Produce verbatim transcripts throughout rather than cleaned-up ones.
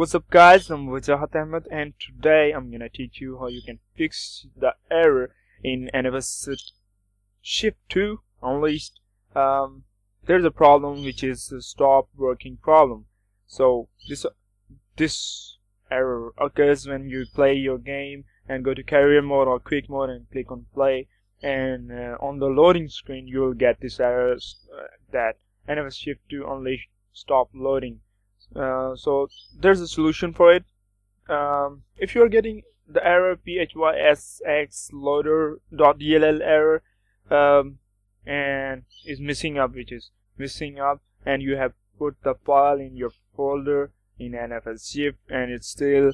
What's up guys, I'm Vajahat Ahmed and today I'm gonna teach you how you can fix the error in N F S Shift two Unleashed. Um, there's a problem which is a stop working problem. So this this error occurs when you play your game and go to career mode or quick mode and click on play, and uh, on the loading screen you'll get this error uh, that N F S Shift two Unleashed stop loading. Uh, so there's a solution for it. Um, if you're getting the error physxloader dot d l l error um, and is missing up, which is missing up, and you have put the file in your folder in N F S Shift and it's still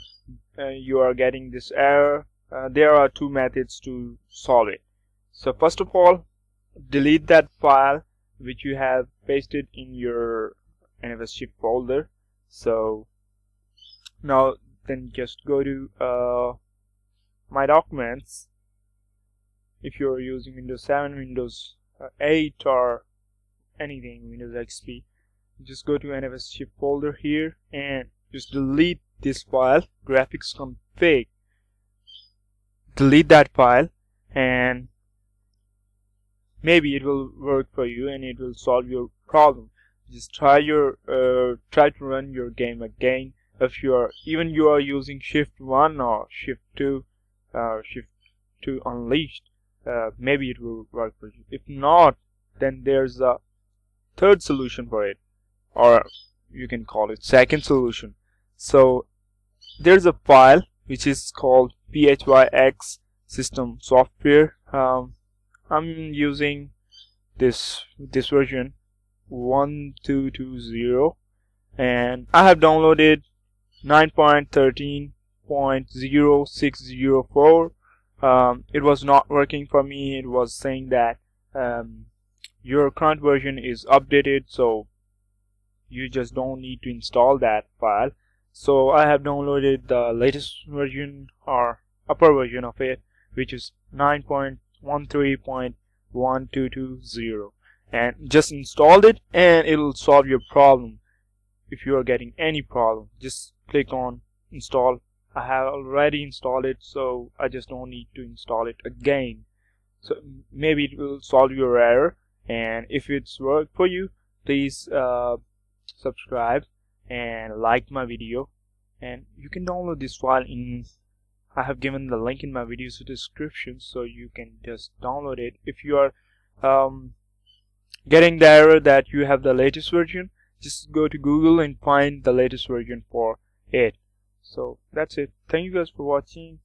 uh, you are getting this error, uh, there are two methods to solve it. So first of all, delete that file which you have pasted in your N F S Shift folder. So now then just go to uh, my documents. If you're using Windows seven, Windows eight or anything, Windows X P, just go to N F S Shift folder here and just delete this file, graphics config. Delete that file and maybe it will work for you and it will solve your problem. Just try your uh, try to run your game again. If you are even you are using shift one or shift two or uh, shift two unleashed, uh, maybe it will work for you. If not, then there's a third solution for it, or you can call it second solution. So there's a file which is called PhysX System Software. um, I'm using this this version one two two zero and I have downloaded nine point thirteen point zero six zero four. Um, it was not working for me. It was saying that um, your current version is updated, so you just don't need to install that file. So I have downloaded the latest version or upper version of it, which is nine point one three point one two two zero, and just installed it and it'll solve your problem. If you are getting any problem, just click on install. I have already installed it, so I just don't need to install it again. So maybe it will solve your error, and if it's worked for you, please uh, subscribe and like my video, and you can download this file in I have given the link in my video's description, so you can just download it. If you are um, getting the error that you have the latest version, just go to Google and find the latest version for it. So that's it. Thank you guys for watching.